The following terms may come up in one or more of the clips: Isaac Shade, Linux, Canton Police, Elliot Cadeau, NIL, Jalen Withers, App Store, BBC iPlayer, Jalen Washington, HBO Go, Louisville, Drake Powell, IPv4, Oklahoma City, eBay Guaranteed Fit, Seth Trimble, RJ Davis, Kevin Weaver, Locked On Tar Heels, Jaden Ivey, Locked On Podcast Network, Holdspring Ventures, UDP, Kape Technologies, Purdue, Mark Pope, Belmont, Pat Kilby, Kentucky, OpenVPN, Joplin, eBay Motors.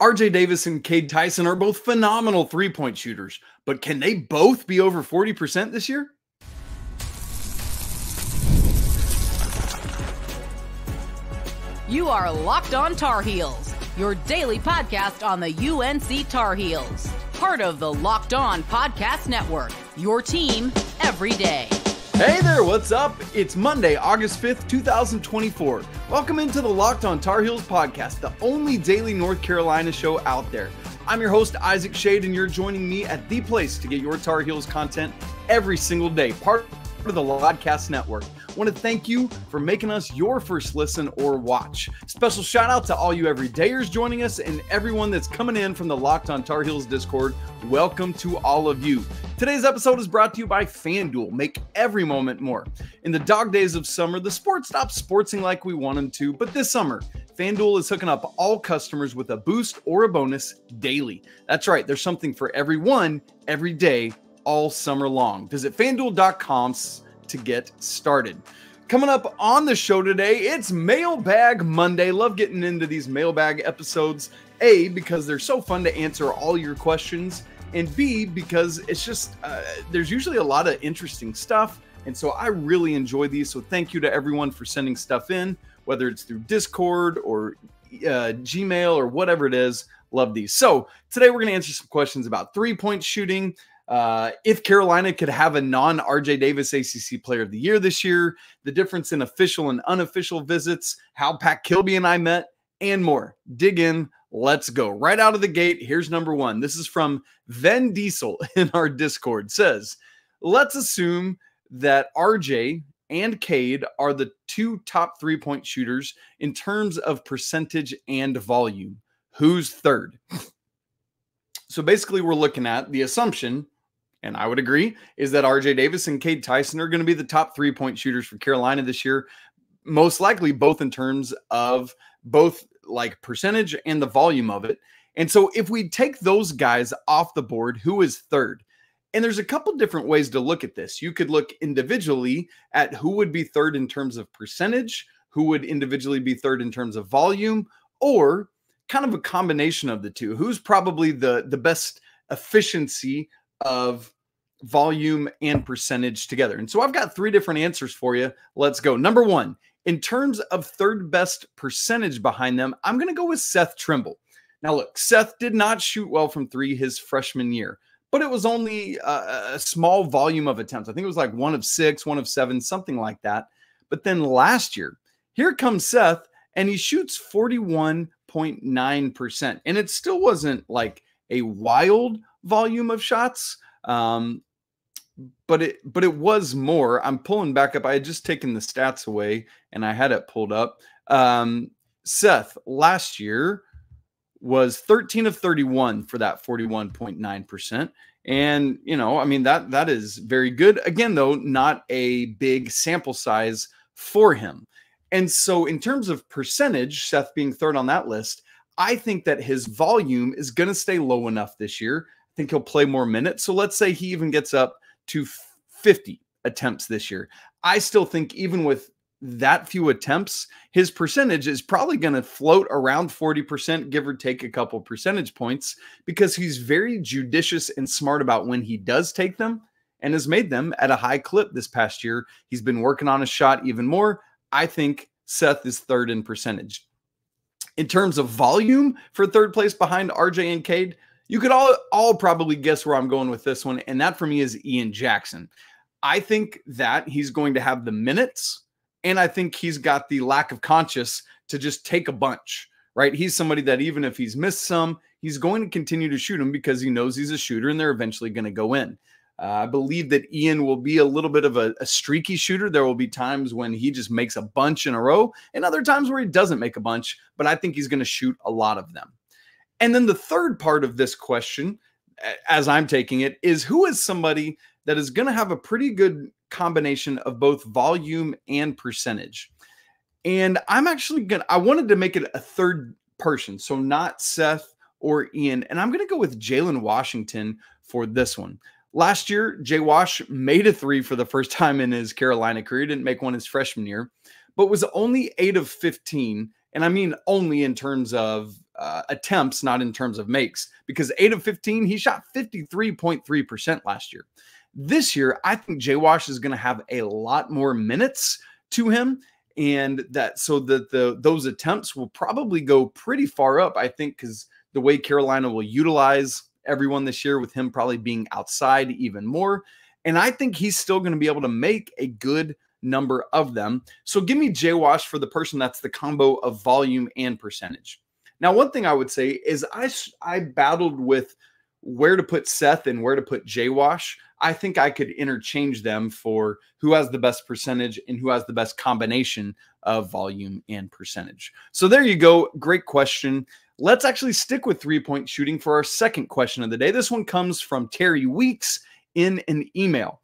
RJ Davis and Cade Tyson are both phenomenal three-point shooters, but can they both be over 40% this year? You are Locked On Tar Heels, your daily podcast on the UNC Tar Heels. Part of the Locked On Podcast Network, your team every day. Hey there, what's up? It's Monday, August 5th, 2024. Welcome into the Locked On Tar Heels podcast, the only daily North Carolina show out there. I'm your host, Isaac Shade, and you're joining me at the place to get your Tar Heels content every single day. Part of the Podcast Network. I want to thank you for making us your first listen or watch. Special shout out to all you everydayers joining us and everyone that's coming in from the Locked On Tar Heels Discord. Welcome to all of you. Today's episode is brought to you by FanDuel. Make every moment more. In the dog days of summer, the sport stops sportsing like we want them to, but this summer, FanDuel is hooking up all customers with a boost or a bonus daily. That's right, there's something for everyone, every day, all summer long. Visit FanDuel.com to get started. Coming up on the show today, it's Mailbag Monday. Love getting into these mailbag episodes, A, because they're so fun to answer all your questions, and B, because it's just, there's usually a lot of interesting stuff, and so I really enjoy these, so thank you to everyone for sending stuff in, whether it's through Discord or Gmail or whatever it is. Love these. So today we're going to answer some questions about three-point shooting, if Carolina could have a non-RJ Davis ACC Player of the Year this year, the difference in official and unofficial visits, how Pat Kilby and I met, and more. Dig in. Let's go. Right out of the gate, here's number one. This is from Ven Diesel in our Discord. It says, let's assume that RJ and Cade are the two top three-point shooters in terms of percentage and volume. Who's third? So basically, we're looking at the assumption, and I would agree, is that RJ Davis and Cade Tyson are going to be the top three-point shooters for Carolina this year, most likely both in terms of both like percentage and the volume of it. And so if we take those guys off the board, who is third? And there's a couple different ways to look at this. You could look individually at who would be third in terms of percentage, who would individually be third in terms of volume, or kind of a combination of the two. Who's probably the best efficiency of volume and percentage together? And so I've got three different answers for you. Let's go. Number one, in terms of third best percentage behind them, I'm going to go with Seth Trimble. Now look, Seth did not shoot well from three his freshman year, but it was only a small volume of attempts. I think it was like 1 of 6, 1 of 7, something like that. But then last year, here comes Seth, and he shoots 41.9%. And it still wasn't like a wild volume of shots, but it was more. I'm pulling back up. I had just taken the stats away, and I had it pulled up. Seth last year was 13 of 31 for that 41.9%. And, you know, I mean, that is very good. Again, though, not a big sample size for him. And so in terms of percentage, Seth being third on that list, I think that his volume is going to stay low enough this year. I think he'll play more minutes. So let's say he even gets up to 50 attempts this year. I still think even with that few attempts, his percentage is probably going to float around 40%, give or take a couple percentage points, because he's very judicious and smart about when he does take them and has made them at a high clip this past year. He's been working on his shot even more. I think Seth is third in percentage. In terms of volume for third place behind RJ and Cade, you could all probably guess where I'm going with this one, and that for me is Ian Jackson. I think that he's going to have the minutes, and I think he's got the lack of conscience to just take a bunch, right? He's somebody that even if he's missed some, he's going to continue to shoot them because he knows he's a shooter and they're eventually going to go in. I believe that Ian will be a little bit of a streaky shooter. There will be times when he just makes a bunch in a row and other times where he doesn't make a bunch, but I think he's going to shoot a lot of them. And then the third part of this question, as I'm taking it, is who is somebody that is going to have a pretty good combination of both volume and percentage? And I'm actually I wanted to make it a third person, so not Seth or Ian. And I'm going to go with Jalen Washington for this one. Last year, Jay Wash made a three for the first time in his Carolina career. Didn't make one his freshman year, but was only 8 of 15. And I mean only in terms of attempts, not in terms of makes, because 8 of 15, he shot 53.3% last year. This year, I think Jay Wash is going to have a lot more minutes to him, and that so that those attempts will probably go pretty far up, I think, because the way Carolina will utilize everyone this year, with him probably being outside even more. And I think he's still going to be able to make a good number of them. So give me Jay Wash for the person that's the combo of volume and percentage. Now, one thing I would say is I battled with where to put Seth and where to put Jay Wash. I think I could interchange them for who has the best percentage and who has the best combination of volume and percentage. So there you go. Great question. Let's actually stick with three-point shooting for our second question of the day. This one comes from Terry Weeks in an email.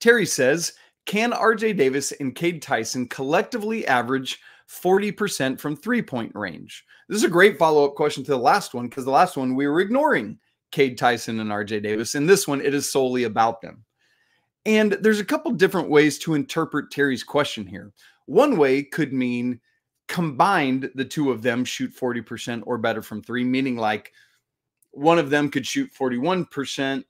Terry says, can RJ Davis and Cade Tyson collectively average 40% from three-point range? This is a great follow-up question to the last one, because the last one we were ignoring Cade Tyson and RJ Davis. In this one, it is solely about them. And there's a couple different ways to interpret Terry's question here. One way could mean combined the two of them shoot 40% or better from three, meaning like one of them could shoot 41%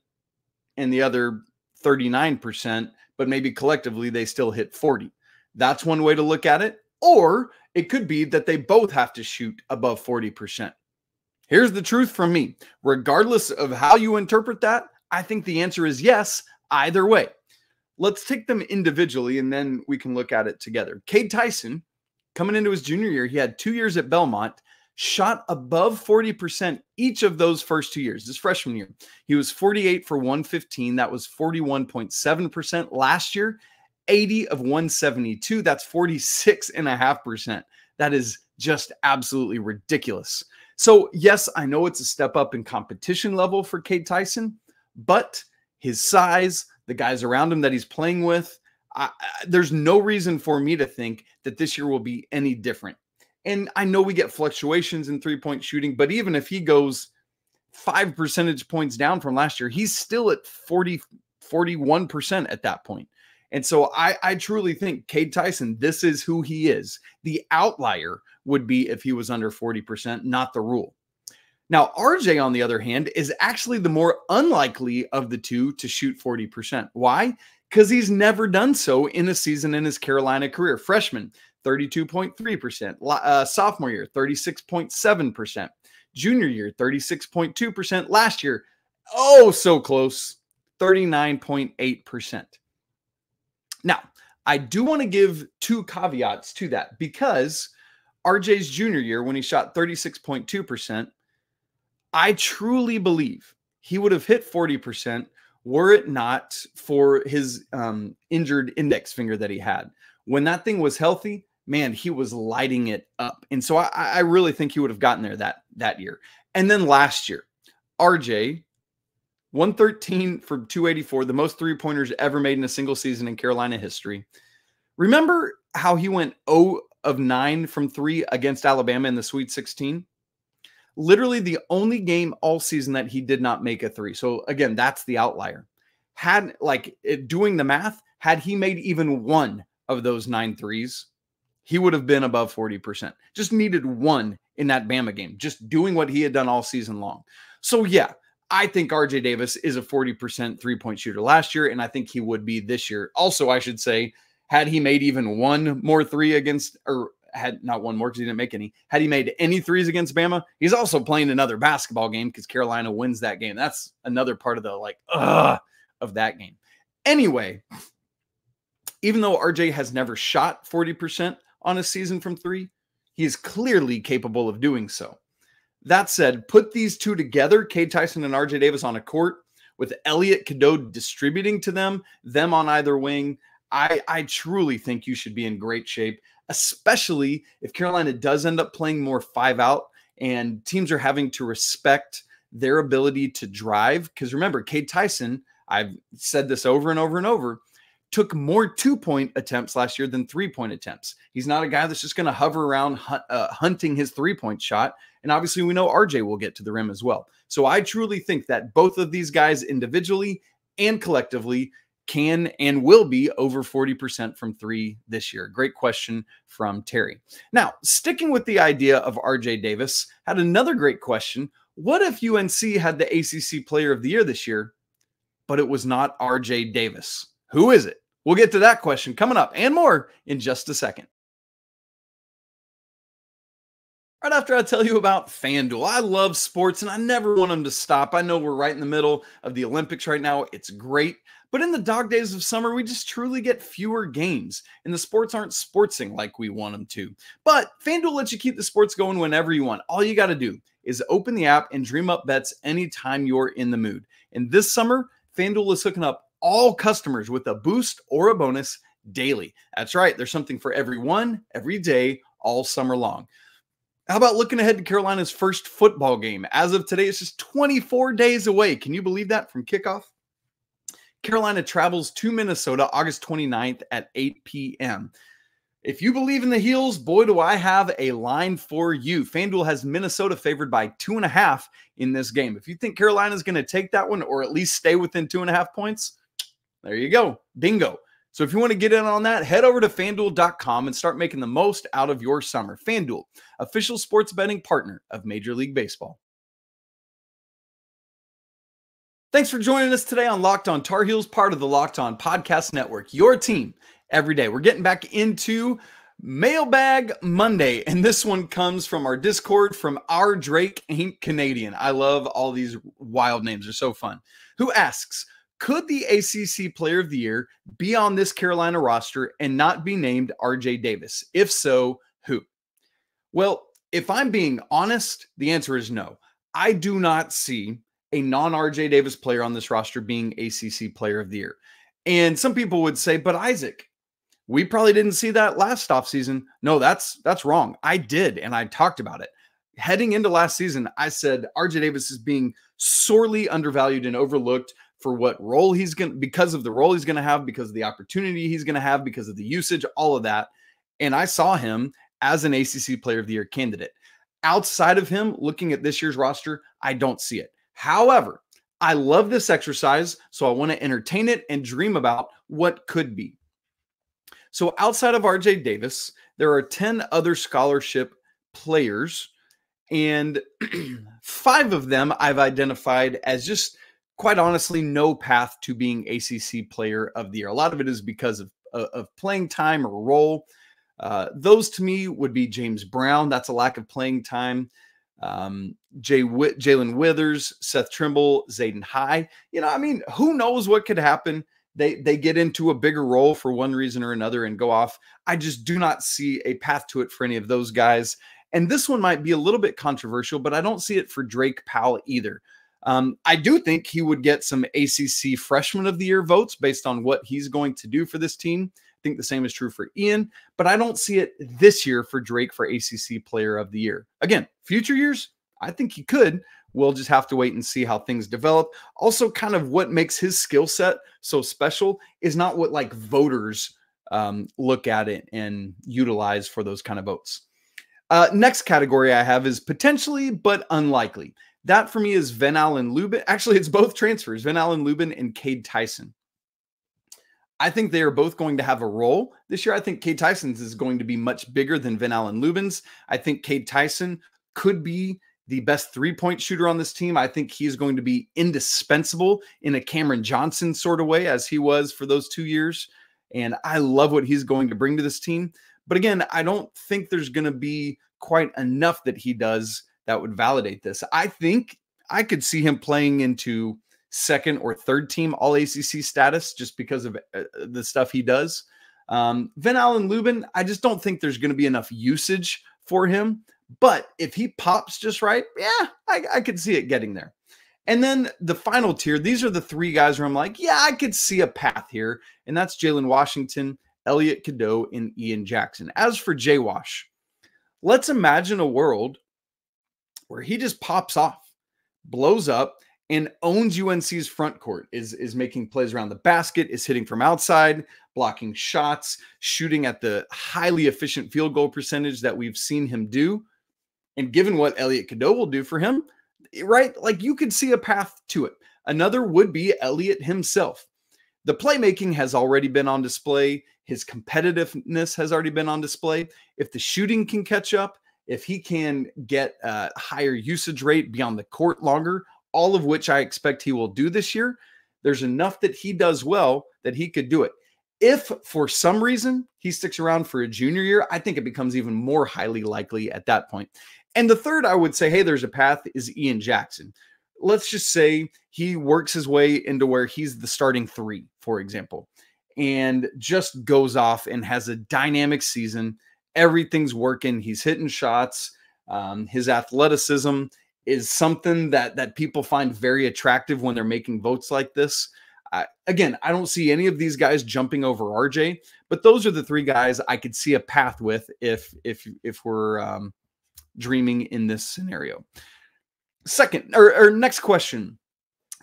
and the other 39%, but maybe collectively they still hit 40. That's one way to look at it. Or it could be that they both have to shoot above 40%. Here's the truth from me. Regardless of how you interpret that, I think the answer is yes, either way. Let's take them individually, and then we can look at it together. Cade Tyson, coming into his junior year, he had 2 years at Belmont, shot above 40% each of those first 2 years. His freshman year, he was 48 for 115. That was 41.7%. Last year, 80 of 172. That's 46.5%. That is just absolutely ridiculous. So yes, I know it's a step up in competition level for Cade Tyson, but his size, the guys around him that he's playing with, there's no reason for me to think that this year will be any different. And I know we get fluctuations in three-point shooting, but even if he goes 5 percentage points down from last year, he's still at 41% at that point. And so I truly think Cade Tyson, this is who he is. The outlier would be if he was under 40%, not the rule. Now, RJ, on the other hand, is actually the more unlikely of the two to shoot 40%. Why? Because he's never done so in a season in his Carolina career. Freshman, 32.3%. Sophomore year, 36.7%. Junior year, 36.2%. Last year, oh, so close, 39.8%. Now, I do want to give two caveats to that, because RJ's junior year, when he shot 36.2%, I truly believe he would have hit 40% were it not for his injured index finger that he had. When that thing was healthy, man, he was lighting it up. And so I really think he would have gotten there that year. And then last year, RJ, 113 for 284, the most three-pointers ever made in a single season in Carolina history. Remember how he went 0 of 9 from 3 against Alabama in the Sweet 16? Literally the only game all season that he did not make a three. So again, that's the outlier. Had, like, doing the math, had he made even one of those 9 threes, he would have been above 40%. Just needed one in that Bama game, just doing what he had done all season long. So yeah, I think RJ Davis is a 40% three-point shooter last year, and I think he would be this year. Also, I should say, had he made even one more three against, or had not one more because he didn't make any, had he made any threes against Bama, he's also playing another basketball game because Carolina wins that game. That's another part of the of that game. Anyway, even though RJ has never shot 40% on a season from three, he is clearly capable of doing so. That said, put these two together, Cade Tyson and RJ Davis on a court with Elliot Cadeau distributing to them on either wing, I truly think you should be in great shape, especially if Carolina does end up playing more 5-out and teams are having to respect their ability to drive. Because remember, Cade Tyson, I've said this over and over and over, took more 2-point attempts last year than 3-point attempts. He's not a guy that's just going to hover around hunting his 3-point shot. And obviously we know RJ will get to the rim as well. So I truly think that both of these guys individually and collectively can and will be over 40% from three this year? Great question from Terry. Now, sticking with the idea of RJ Davis, had another great question. What if UNC had the ACC Player of the Year this year, but it was not RJ Davis? Who is it? We'll get to that question coming up and more in just a second. Right after I tell you about FanDuel. I love sports and I never want them to stop. I know we're right in the middle of the Olympics right now. It's great. But in the dog days of summer, we just truly get fewer games and the sports aren't sportsing like we want them to. But FanDuel lets you keep the sports going whenever you want. All you got to do is open the app and dream up bets anytime you're in the mood. And this summer, FanDuel is hooking up all customers with a boost or a bonus daily. That's right. There's something for everyone, every day, all summer long. How about looking ahead to Carolina's first football game? As of today, it's just 24 days away. Can you believe that from kickoff? Carolina travels to Minnesota August 29th at 8 p.m. If you believe in the Heels, boy, do I have a line for you. FanDuel has Minnesota favored by 2.5 in this game. If you think Carolina's going to take that one or at least stay within 2.5 points, there you go. Bingo. So if you want to get in on that, head over to FanDuel.com and start making the most out of your summer. FanDuel, official sports betting partner of Major League Baseball. Thanks for joining us today on Locked On Tar Heels, part of the Locked On Podcast Network, your team every day. We're getting back into Mailbag Monday, and this one comes from our Discord from Our Drake Ain't Canadian. I love all these wild names. They're so fun. Who asks, could the ACC Player of the Year be on this Carolina roster and not be named RJ Davis? If so, who? Well, if I'm being honest, the answer is no. I do not see a non-RJ Davis player on this roster being ACC Player of the Year. And some people would say, but Isaac, we probably didn't see that last offseason. No, that's wrong. I did, and I talked about it. Heading into last season, I said RJ Davis is being sorely undervalued and overlooked for what role he's going to, because of the role he's going to have, because of the opportunity he's going to have, because of the usage, all of that. And I saw him as an ACC Player of the Year candidate. Outside of him, looking at this year's roster, I don't see it. However, I love this exercise, so I want to entertain it and dream about what could be. So outside of RJ Davis, there are 10 other scholarship players, and 5 of them I've identified as just, quite honestly, no path to being ACC Player of the Year. A lot of it is because of playing time or role. Those to me would be James Brown. That's a lack of playing time. Jalen Withers, Seth Trimble, Zayden High. You know, I mean, who knows what could happen? They get into a bigger role for one reason or another and go off. I just do not see a path to it for any of those guys. And this one might be a little bit controversial, but I don't see it for Drake Powell either. I do think he would get some ACC Freshman of the Year votes based on what he's going to do for this team. I think the same is true for Ian, but I don't see it this year for Drake for ACC Player of the Year. Again, future years, I think he could. We'll just have to wait and see how things develop. Also, kind of what makes his skill set so special is not what like voters look at it and utilize for those kind of votes. Next category I have is potentially but unlikely. That for me is Vanallen Lubin. Actually, it's both transfers, Vanallen Lubin and Cade Tyson. I think they are both going to have a role this year. I think Cade Tyson's is going to be much bigger than Vanallen Lubin's. I think Cade Tyson could be the best three-point shooter on this team. I think he's going to be indispensable in a Cameron Johnson sort of way, as he was for those 2 years. And I love what he's going to bring to this team. But again, I don't think there's going to be quite enough that he does that would validate this. I think I could see him playing into second or third team All-ACC status just because of the stuff he does. Vanallen Lubin, I just don't think there's going to be enough usage for him. But if he pops just right, yeah, I could see it getting there. And then the final tier, these are the 3 guys where I'm like, yeah, I could see a path here. And that's Jalen Washington, Elliot Cadeau, and Ian Jackson. As for Jay Wash, let's imagine a world where he just pops off, blows up, and owns UNC's front court, is making plays around the basket, is hitting from outside, blocking shots, shooting at the highly efficient field goal percentage that we've seen him do. And given what Elliot Cadeau will do for him, right? Like you could see a path to it. Another would be Elliot himself. The playmaking has already been on display. His competitiveness has already been on display. If the shooting can catch up, if he can get a higher usage rate beyond the court longer, all of which I expect he will do this year, there's enough that he does well that he could do it. If for some reason he sticks around for a junior year, I think it becomes even more highly likely at that point. And the third, I would say, hey, there's a path, is Ian Jackson. Let's just say he works his way into where he's the starting three, for example, and just goes off and has a dynamic season. Everything's working. He's hitting shots. His athleticism is something that people find very attractive when they're making votes like this. Again, I don't see any of these guys jumping over RJ, but those are the three guys I could see a path with if we're dreaming in this scenario. Second, or next question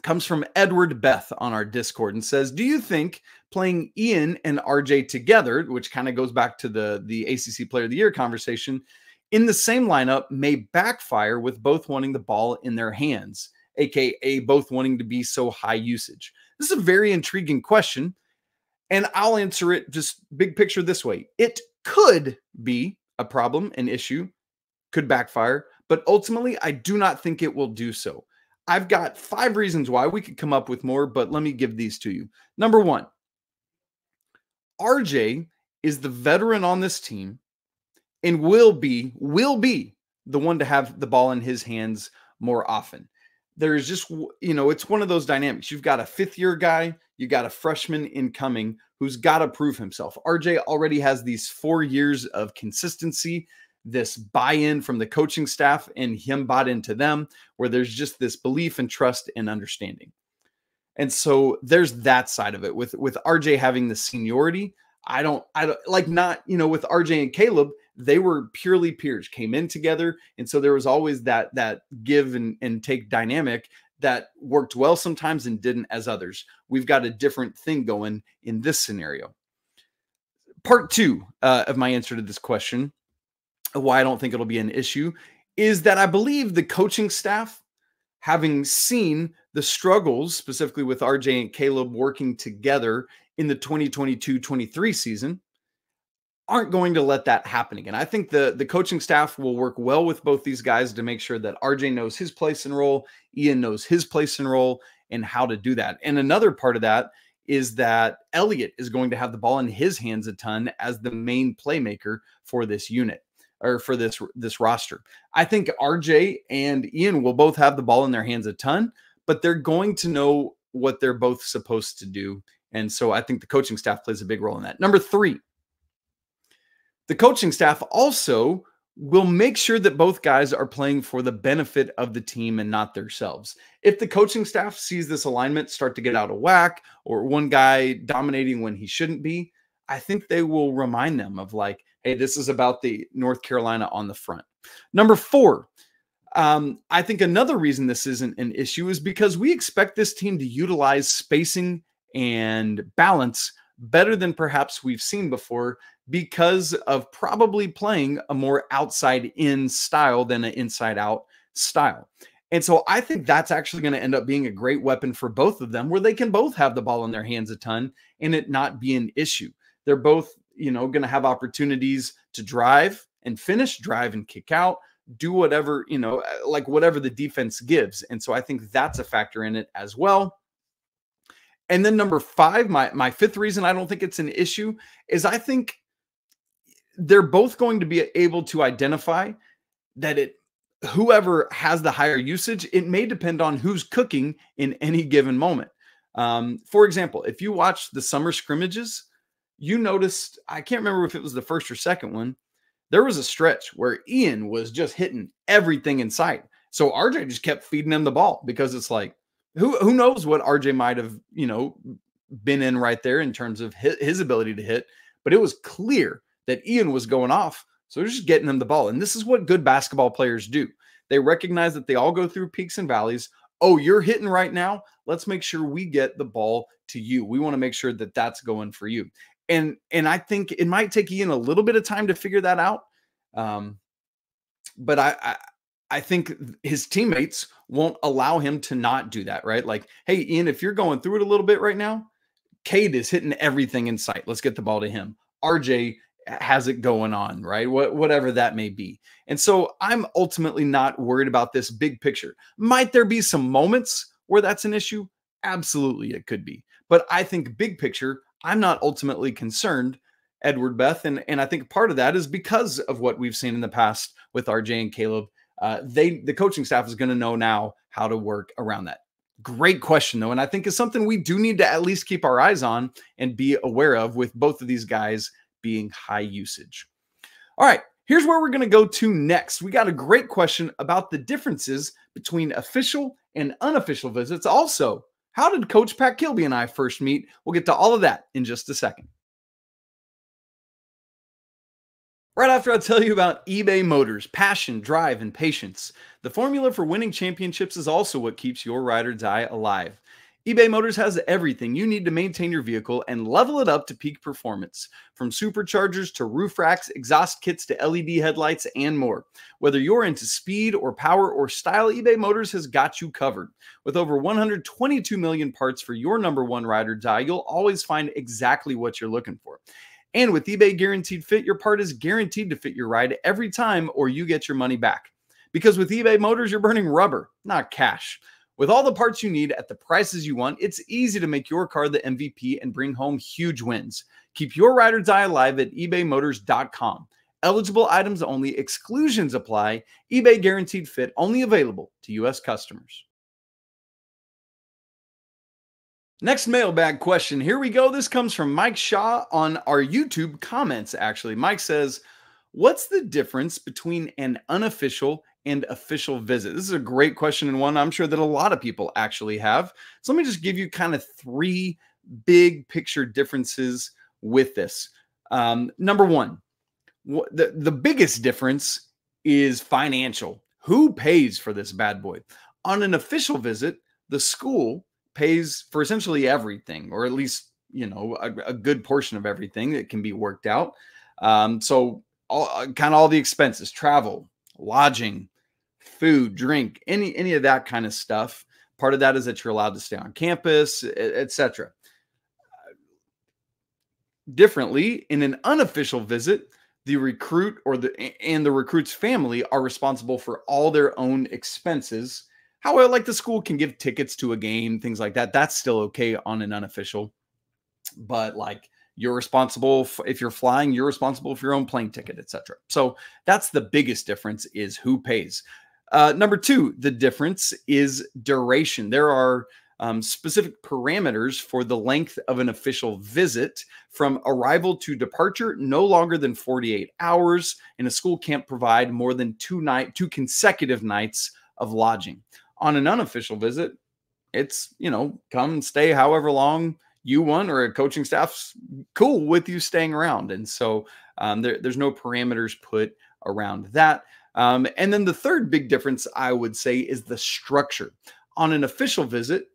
comes from Edward Beth on our Discord and says, do you think playing Ian and RJ together, which kind of goes back to the ACC Player of the Year conversation, in the same lineup may backfire with both wanting the ball in their hands, aka both wanting to be so high usage? This is a very intriguing question, and I'll answer it just big picture this way. It could be a problem, an issue, could backfire, but ultimately I do not think it will do so. I've got 5 reasons why. We could come up with more, but let me give these to you. Number one, RJ is the veteran on this team and will be the one to have the ball in his hands more often. There's just, you know, it's one of those dynamics. You've got a fifth-year guy, you got a freshman incoming who's got to prove himself. RJ already has these 4 years of consistency, this buy-in from the coaching staff and him bought into them, where there's just this belief and trust and understanding. And so there's that side of it with RJ having the seniority. I don't like, not, you know, with RJ and Caleb, they were purely peers, came in together. And so there was always that give and take dynamic that worked well sometimes and didn't as others. We've got a different thing going in this scenario. Part two of my answer to this question, why I don't think it'll be an issue, is that I believe the coaching staff, having seen the struggles specifically with RJ and Caleb working together in the 2022-23 season, aren't going to let that happen again. I think the coaching staff will work well with both these guys to make sure that RJ knows his place and role, Ian knows his place and role, and how to do that. And another part of that is that Elliot is going to have the ball in his hands a ton as the main playmaker for this unit, or for this roster. I think RJ and Ian will both have the ball in their hands a ton, but they're going to know what they're both supposed to do. And so I think the coaching staff plays a big role in that. Number three, the coaching staff also will make sure that both guys are playing for the benefit of the team and not themselves. If the coaching staff sees this alignment start to get out of whack, or one guy dominating when he shouldn't be, I think they will remind them of, like, hey, this is about the North Carolina on the front. Number four, I think another reason this isn't an issue is because we expect this team to utilize spacing and balance better than perhaps we've seen before, because of probably playing a more outside-in style than an inside-out style. And so I think that's actually going to end up being a great weapon for both of them, where they can both have the ball in their hands a ton and it not be an issue. They're both, you know, going to have opportunities to drive and finish, drive and kick out, do whatever, you know, like whatever the defense gives. And so I think that's a factor in it as well. And then number five, my fifth reason I don't think it's an issue is I think they're both going to be able to identify that whoever has the higher usage, it may depend on who's cooking in any given moment. For example, if you watch the summer scrimmages, you noticed, I can't remember if it was the first or second one, there was a stretch where Ian was just hitting everything in sight. So RJ just kept feeding him the ball, because it's like, who knows what RJ might have, you know, been in right there in terms of his ability to hit, but it was clear that Ian was going off. So they're just getting him the ball. And this is what good basketball players do. They recognize that they all go through peaks and valleys. Oh, you're hitting right now. Let's make sure we get the ball to you. We want to make sure that that's going for you. And I think it might take Ian a little bit of time to figure that out. But I think his teammates won't allow him to not do that, right? Like, hey, Ian, if you're going through it a little bit right now, Cade is hitting everything in sight. Let's get the ball to him. RJ has it going on, right? Whatever that may be. And so I'm ultimately not worried about this big picture. Might there be some moments where that's an issue? Absolutely, it could be. But I think big picture, I'm not ultimately concerned, Edward Beth. And I think part of that is because of what we've seen in the past with RJ and Caleb. The coaching staff is going to know now how to work around that. Great question, though. And I think is something we do need to at least keep our eyes on and be aware of with both of these guys being high usage. All right, here's where we're going to go to next. We got a great question about the differences between official and unofficial visits. Also, how did Coach Pat Kilby and I first meet? We'll get to all of that in just a second. Right after I tell you about eBay Motors, passion, drive, and patience. The formula for winning championships is also what keeps your ride or die alive. eBay Motors has everything you need to maintain your vehicle and level it up to peak performance. From superchargers to roof racks, exhaust kits to LED headlights, and more. Whether you're into speed or power or style, eBay Motors has got you covered. With over 122 million parts for your #1 ride or die, you'll always find exactly what you're looking for. And with eBay Guaranteed Fit, your part is guaranteed to fit your ride every time or you get your money back. Because with eBay Motors, you're burning rubber, not cash. With all the parts you need at the prices you want, it's easy to make your car the MVP and bring home huge wins. Keep your ride or die alive at ebaymotors.com. Eligible items only. Exclusions apply. eBay Guaranteed Fit only available to U.S. customers. Next mailbag question. Here we go. This comes from Mike Shaw on our YouTube comments, actually. Mike says, what's the difference between an unofficial and official visit? This is a great question and one I'm sure that a lot of people actually have. So let me just give you kind of three big picture differences with this. Number one, the biggest difference is financial. Who pays for this bad boy? On an official visit, the school pays for essentially everything, or at least, you know, a good portion of everything that can be worked out. So all the expenses, travel, lodging, food, drink, any of that kind of stuff. Part of that is that you're allowed to stay on campus, etc. Differently, in an unofficial visit, the recruit or the recruit's family are responsible for all their own expenses. However, like the school can give tickets to a game, things like that. That's still okay on an unofficial. But like you're responsible if you're flying, you're responsible for your own plane ticket, etc. So that's the biggest difference, is who pays. Number two, the difference is duration. There are specific parameters for the length of an official visit, from arrival to departure, no longer than 48 hours. And a school can't provide more than two consecutive nights of lodging. On an unofficial visit, it's, you know, come stay however long you want, or a coaching staff's cool with you staying around. And so there's no parameters put around that. And then the third big difference, I would say, is the structure. On an official visit,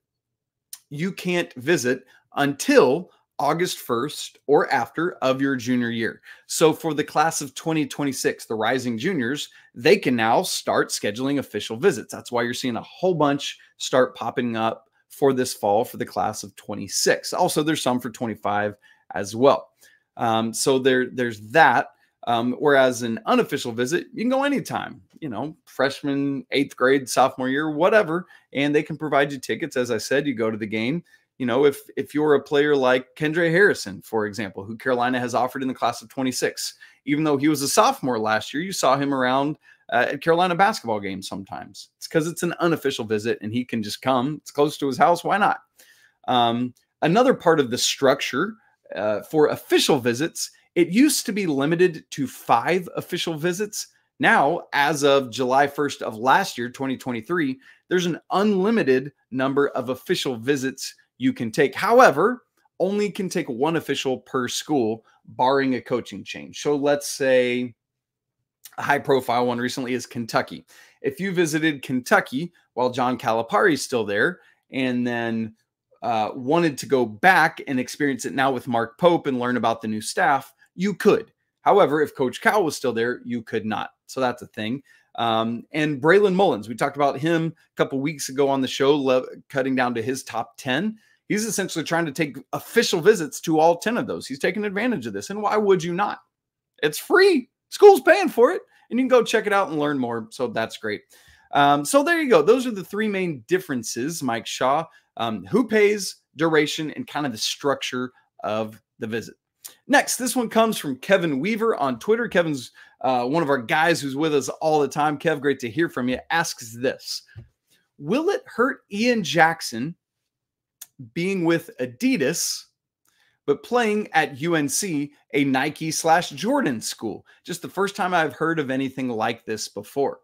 you can't visit until August 1st or after of your junior year. So for the class of 2026, the rising juniors, they can now start scheduling official visits. That's why you're seeing a whole bunch start popping up for this fall for the class of 26. Also, there's some for 25 as well. So there's that. Whereas an unofficial visit, you can go anytime, you know, freshman, 8th grade, sophomore year, whatever, and they can provide you tickets. As I said, you go to the game. You know, if you're a player like Kendra Harrison, for example, who Carolina has offered in the class of 26, even though he was a sophomore last year, you saw him around at Carolina basketball games sometimes. It's because it's an unofficial visit and he can just come. It's close to his house. Why not? Another part of the structure for official visits, it used to be limited to 5 official visits. Now, as of July 1st of last year, 2023, there's an unlimited number of official visits you can take. However, only can take 1 official per school, barring a coaching change. So let's say a high profile one recently is Kentucky. If you visited Kentucky while John Calipari is still there, and then wanted to go back and experience it now with Mark Pope and learn about the new staff, you could. However, if Coach Cal was still there, you could not. So that's a thing. And Braylon Mullins, we talked about him a couple weeks ago on the show, cutting down to his top 10. He's essentially trying to take official visits to all 10 of those. He's taking advantage of this. And why would you not? It's free. School's paying for it. And you can go check it out and learn more. So that's great. So there you go. Those are the three main differences, Mike Shaw. Who pays, duration, and kind of the structure of the visit. Next, this one comes from Kevin Weaver on Twitter. Kevin's one of our guys who's with us all the time. Kev, great to hear from you. Asks this. Will it hurt Ian Jackson being with Adidas, but playing at UNC, a Nike/Jordan school? Just the first time I've heard of anything like this before.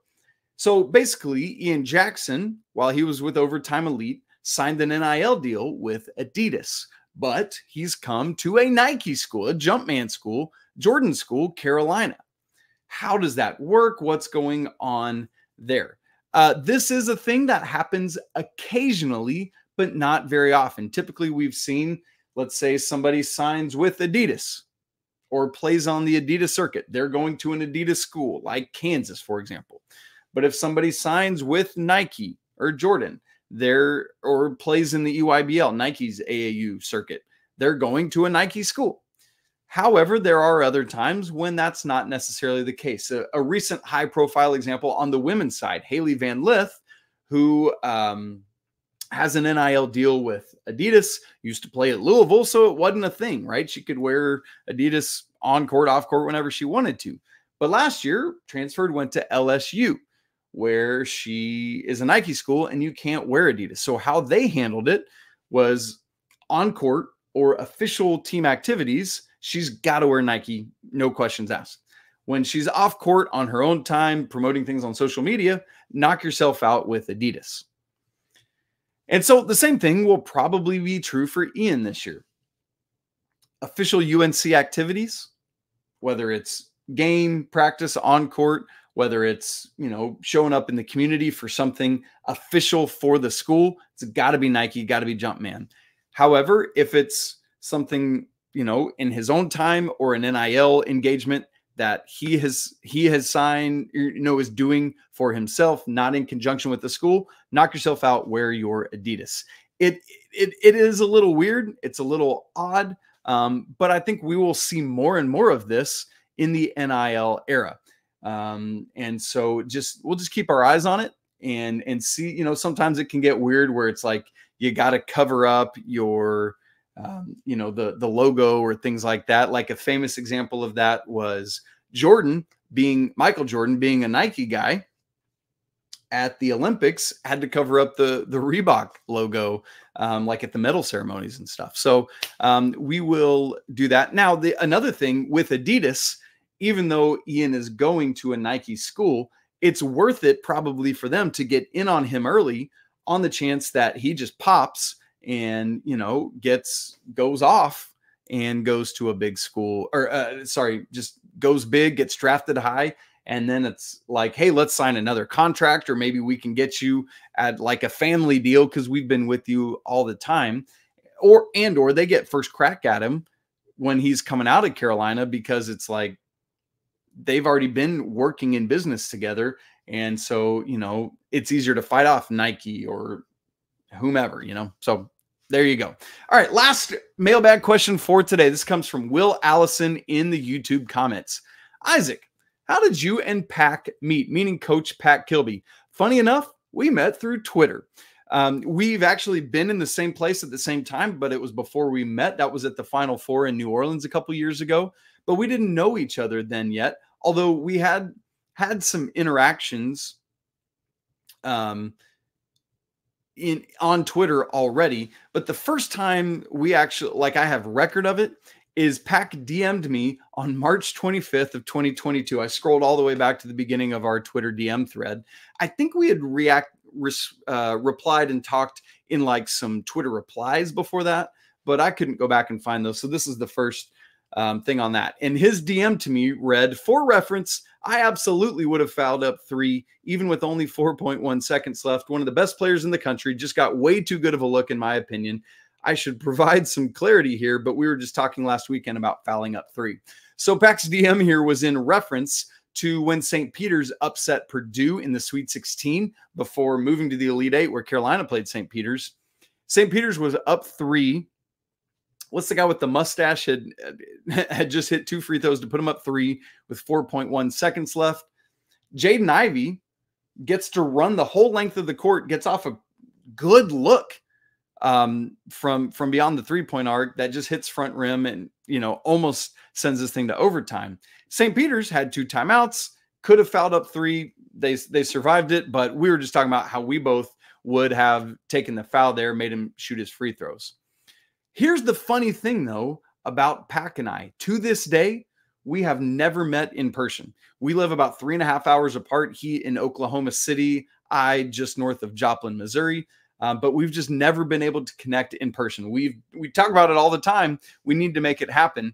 So basically, Ian Jackson, while he was with Overtime Elite, signed an NIL deal with Adidas, but he's come to a Nike school, a Jumpman school, Jordan school, Carolina. How does that work? What's going on there? This is a thing that happens occasionally, but not very often. Typically, we've seen, let's say somebody signs with Adidas or plays on the Adidas circuit. They're going to an Adidas school like Kansas, for example. But if somebody signs with Nike or Jordan, they're, or plays in the EYBL, Nike's AAU circuit, they're going to a Nike school. However, there are other times when that's not necessarily the case. A recent high-profile example on the women's side, Haley Van Lith, who has an NIL deal with Adidas, used to play at Louisville, so it wasn't a thing, right? She could wear Adidas on court, off court, whenever she wanted to. But last year, transferred, went to LSU, where she is a Nike school and you can't wear Adidas. So how they handled it was on court or official team activities, she's got to wear Nike, no questions asked. When she's off court on her own time, promoting things on social media, knock yourself out with Adidas. And so the same thing will probably be true for Ian this year. Official UNC activities, whether it's game, practice, on court, whether it's, you know, showing up in the community for something official for the school, it's got to be Nike, got to be Jumpman. However, if it's something, you know, in his own time or an NIL engagement that he has signed, you know, is doing for himself, not in conjunction with the school, knock yourself out, wear your Adidas. It is a little weird. It's a little odd, but I think we will see more and more of this in the NIL era. And so we'll just keep our eyes on it and see, you know, sometimes it can get weird where it's like, you got to cover up your, you know, the logo or things like that. Like a famous example of that was Michael Jordan being a Nike guy at the Olympics, had to cover up the Reebok logo, like at the medal ceremonies and stuff. So, we will do that. Now, another thing with Adidas, even though Ian is going to a Nike school, it's worth it probably for them to get in on him early on the chance that he just pops and, you know, goes off and goes to a big school or just goes big, gets drafted high. And then it's like, hey, let's sign another contract, or maybe we can get you at like a family deal because we've been with you all the time, or they get first crack at him when he's coming out of Carolina because it's like, they've already been working in business together. And so, you know, it's easier to fight off Nike or whomever, you know, so there you go. All right. Last mailbag question for today. This comes from Will Allison in the YouTube comments. Isaac, how did you and Pac meet? Meaning Coach Pat Kilby. Funny enough, we met through Twitter. We've actually been in the same place at the same time, but it was before we met. That was at the Final Four in New Orleans a couple years ago, but we didn't know each other then yet. Although we had some interactions on Twitter already, but the first time we actually, like I have record of it, is Pac DM'd me on March 25th of 2022. I scrolled all the way back to the beginning of our Twitter DM thread. I think we had replied and talked in like some Twitter replies before that, but I couldn't go back and find those. So this is the first thing on that. And his DM to me read, for reference, I absolutely would have fouled up three, even with only 4.1 seconds left. One of the best players in the country, just got way too good of a look, in my opinion. I should provide some clarity here, but we were just talking last weekend about fouling up three. So Pac's DM here was in reference to when St. Peter's upset Purdue in the Sweet 16 before moving to the Elite Eight, where Carolina played St. Peter's. St. Peter's was up 3. What's the guy with the mustache had just hit 2 free throws to put him up 3 with 4.1 seconds left. Jaden Ivey gets to run the whole length of the court, gets off a good look from beyond the three-point arc that just hits front rim and, you know, almost sends this thing to overtime. St. Peter's had 2 timeouts, could have fouled up 3. They survived it, but we were just talking about how we both would have taken the foul there, made him shoot his free throws. Here's the funny thing, though, about Pac and I. To this day, we have never met in person. We live about 3.5 hours apart. He in Oklahoma City, I just north of Joplin, Missouri. But we've just never been able to connect in person. We talk about it all the time. We need to make it happen,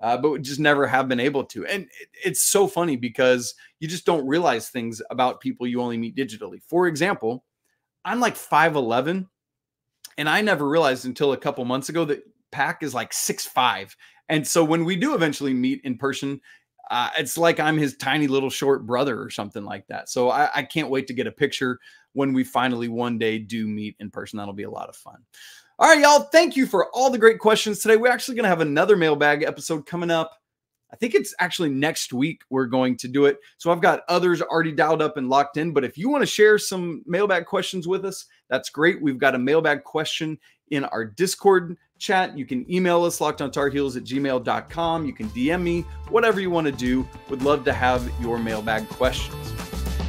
but we just never have been able to. And it's so funny because you just don't realize things about people you only meet digitally. For example, I'm like 5'11", and I never realized until a couple months ago that Pac is like 6'5". And so when we do eventually meet in person, it's like I'm his tiny little short brother or something like that. So I can't wait to get a picture when we finally one day do meet in person. That'll be a lot of fun. All right, y'all. Thank you for all the great questions today. We're actually going to have another mailbag episode coming up. I think it's actually next week we're going to do it. So I've got others already dialed up and locked in. But if you want to share some mailbag questions with us, that's great. We've got a mailbag question in our Discord chat. You can email us, lockedontarheels@gmail.com. You can DM me, whatever you want to do. Would love to have your mailbag questions.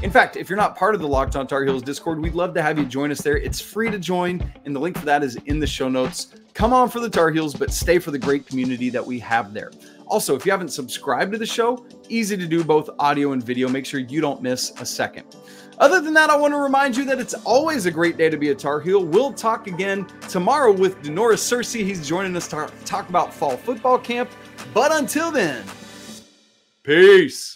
In fact, if you're not part of the Locked On Tar Heels Discord, we'd love to have you join us there. It's free to join, and the link for that is in the show notes. Come on for the Tar Heels, but stay for the great community that we have there. Also, if you haven't subscribed to the show, easy to do, both audio and video. Make sure you don't miss a second. Other than that, I want to remind you that it's always a great day to be a Tar Heel. We'll talk again tomorrow with Denoris Searcy. He's joining us to talk about fall football camp. But until then, peace.